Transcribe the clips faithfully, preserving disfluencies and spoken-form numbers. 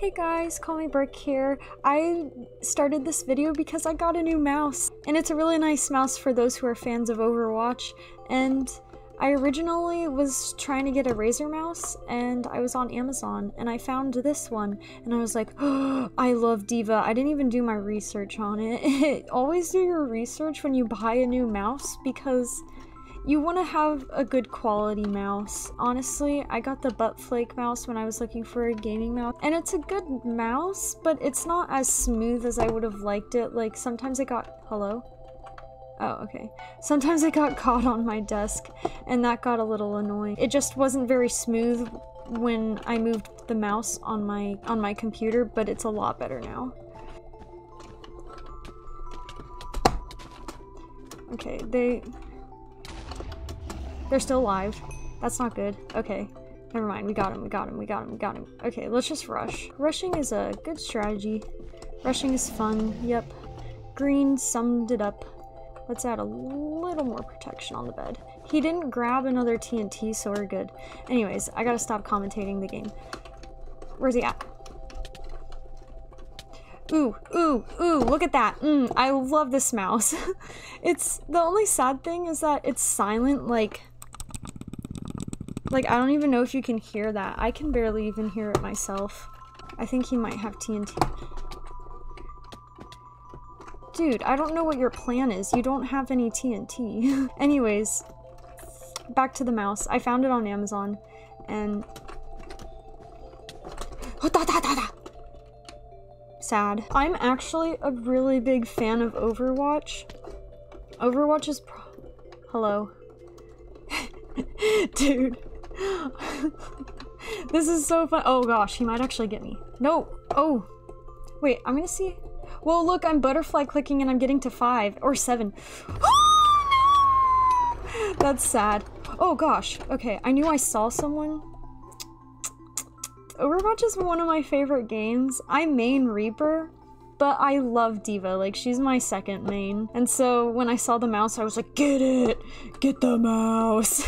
Hey guys, CallMeBrick here. I started this video because I got a new mouse, and it's a really nice mouse for those who are fans of Overwatch. And I originally was trying to get a Razer mouse, and I was on Amazon, and I found this one, and I was like, oh, I love D.Va. I didn't even do my research on it. Always do your research when you buy a new mouse, because you want to have a good quality mouse. Honestly, I got the buttflake mouse when I was looking for a gaming mouse, and it's a good mouse, but it's not as smooth as I would have liked it. Like, sometimes it got- hello? Oh, okay. Sometimes it got caught on my desk, and that got a little annoying. It just wasn't very smooth when I moved the mouse on my- on my computer, but it's a lot better now. Okay, they- They're still alive. That's not good. Okay. Never mind. We got him. We got him. We got him. We got him. Okay, let's just rush. Rushing is a good strategy. Rushing is fun. Yep. Green summed it up. Let's add a little more protection on the bed. He didn't grab another T N T, so we're good. Anyways, I gotta stop commentating the game. Where's he at? Ooh, ooh, ooh, look at that. Mm, I love this mouse. It's the only sad thing is that it's silent, like... Like, I don't even know if you can hear that. I can barely even hear it myself. I think he might have T N T. Dude, I don't know what your plan is. You don't have any T N T. Anyways, back to the mouse. I found it on Amazon, and... Sad. I'm actually a really big fan of Overwatch. Overwatch is pro- Hello. Dude. This is so fun. Oh gosh, he might actually get me. No. Oh. Wait, I'm gonna see. Well, look, I'm butterfly clicking and I'm getting to five or seven. That's sad. Oh gosh. Okay, I knew I saw someone. Overwatch is one of my favorite games. I main Reaper, but I love D.Va. Like, she's my second main. And so when I saw the mouse, I was like, get it! Get the mouse!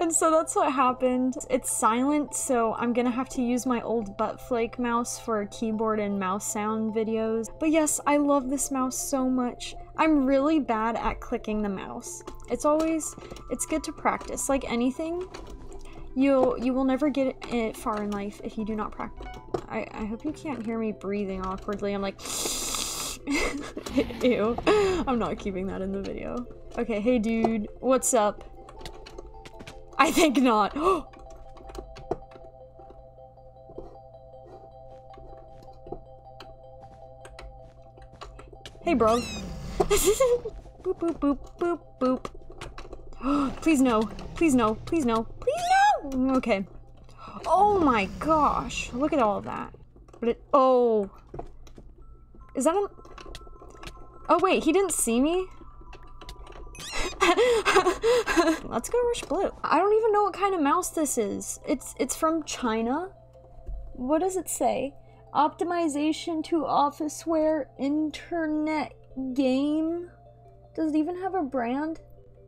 And so that's what happened. It's silent, so I'm gonna have to use my old buttflake mouse for keyboard and mouse sound videos. But yes, I love this mouse so much. I'm really bad at clicking the mouse. It's always, it's good to practice. Like anything, You'll- you will never get it far in life if you do not practice. I- I hope you can't hear me breathing awkwardly. I'm like ew. I'm not keeping that in the video. Okay, hey dude. What's up? I think not. Hey bro. Boop boop boop boop boop. Please no. Please no. Please no. Please no! Okay. Oh my gosh. Look at all of that. But it- Oh. Is that a- Oh wait, he didn't see me? Let's go rush blue. I don't even know what kind of mouse this is. It's- it's from China. What does it say? Optimization to officeware internet game? Does it even have a brand?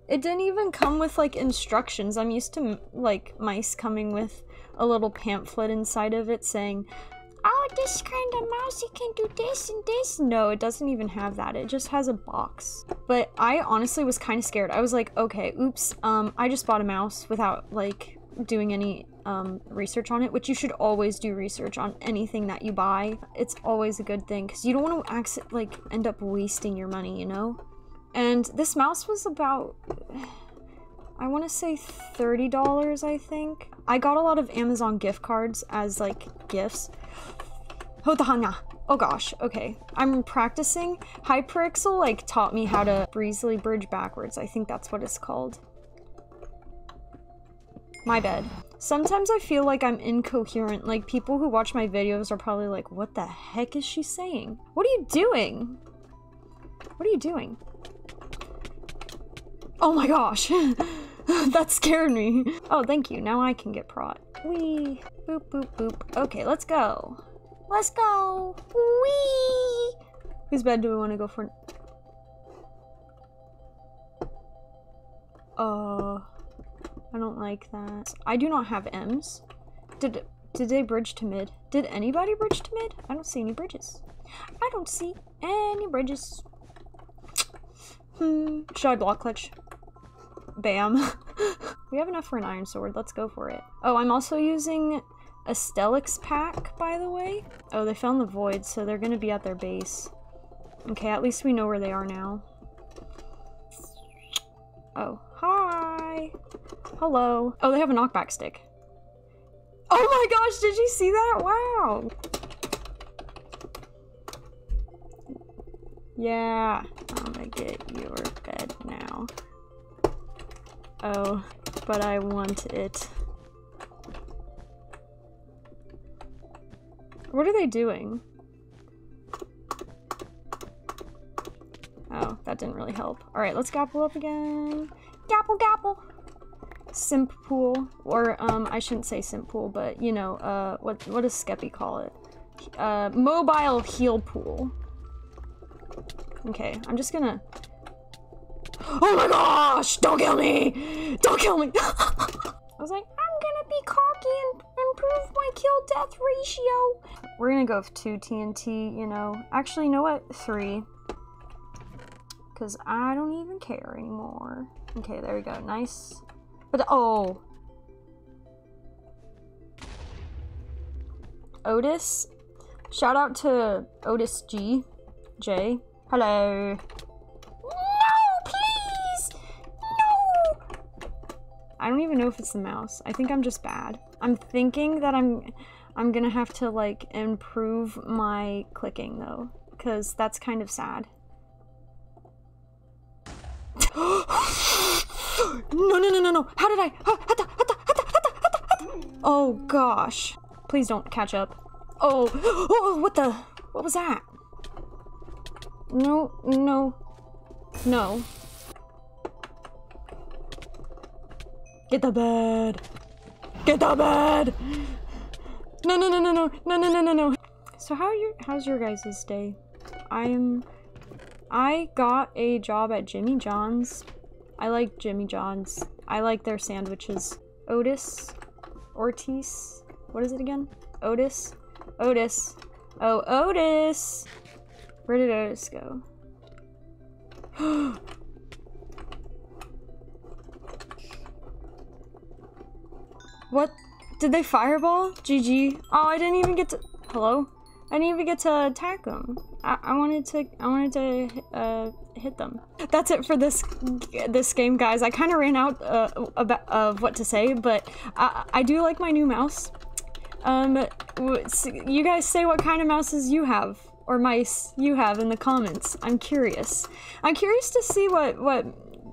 It didn't even come with, like, instructions. I'm used to, like, mice coming with a little pamphlet inside of it saying, oh, this kind of mouse, you can do this and this. No, it doesn't even have that. It just has a box. But I honestly was kind of scared. I was like, okay, oops, um, I just bought a mouse without, like, doing any um, research on it, which you should always do research on anything that you buy. It's always a good thing, because you don't want to, acc- like, end up wasting your money, you know? And this mouse was about, I want to say thirty dollars, I think. I got a lot of Amazon gift cards as, like, gifts. Oh gosh, okay. I'm practicing. HyperXL, like, taught me how to breezily bridge backwards. I think that's what it's called. My bad. Sometimes I feel like I'm incoherent. Like, people who watch my videos are probably like, what the heck is she saying? What are you doing? What are you doing? Oh my gosh, that scared me. Oh, thank you, now I can get prod. Wee, boop, boop, boop. Okay, let's go. Let's go, wee! Whose bed do we wanna go for? Uh, I don't like that. I do not have M's. Did, Did they bridge to mid? Did anybody bridge to mid? I don't see any bridges. I don't see any bridges. Hmm. Should I block clutch? Bam. We have enough for an iron sword. Let's go for it. Oh, I'm also using a stellix pack, by the way. Oh, they found the void, so they're gonna be at their base. Okay, at least we know where they are now. Oh, hi. Hello. Oh, they have a knockback stick. Oh my gosh, did you see that? Wow. Yeah. I'm gonna get your bed now. Oh, but I want it. What are they doing? Oh, that didn't really help. Alright, let's gapple up again. Gapple, gapple! Simp pool. Or, um, I shouldn't say simp pool, but, you know, uh, what, what does Skeppy call it? Uh, mobile heal pool. Okay, I'm just gonna... Oh my gosh! Don't kill me! Don't kill me! I was like, I'm gonna be cocky and improve my kill-death ratio! We're gonna go with two T N T, you know. Actually, you know what? Three. Because I don't even care anymore. Okay, there we go. Nice. But, oh! Otis? Shout out to Otis G. J. Hello. No, please! No! I don't even know if it's the mouse. I think I'm just bad. I'm thinking that I'm, I'm gonna have to, like, improve my clicking, though. Because that's kind of sad. No, no, no, no, no. How did I? Oh, gosh. Please don't catch up. Oh, oh, what the? What was that? No, no, no. Get the bed. Get the bed. No, no, no, no, no, no, no, no, no, no. So how are your, how's your guys' day? I'm... I got a job at Jimmy John's. I like Jimmy John's. I like their sandwiches. Otis? Ortiz? What is it again? Otis? Otis. Oh, Otis! Where did Otis go? What? Did they fireball? G G. Oh, I didn't even get to- Hello? I didn't even get to attack them. I, I wanted to. I wanted to uh, hit them. That's it for this this game, guys. I kind of ran out uh, about, of what to say, but I, I do like my new mouse. Um, you guys say what kind of mouses you have or mice you have in the comments. I'm curious. I'm curious to see what what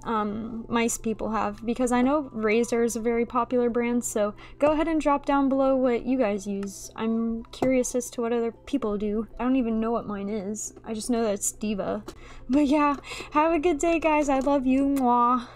um, mice people have, because I know Razer is a very popular brand. So go ahead and drop down below what you guys use. I'm curious as to what other people do. I don't even know what mine is. I just know that it's D.Va. But yeah, have a good day, guys. I love you. Mwah.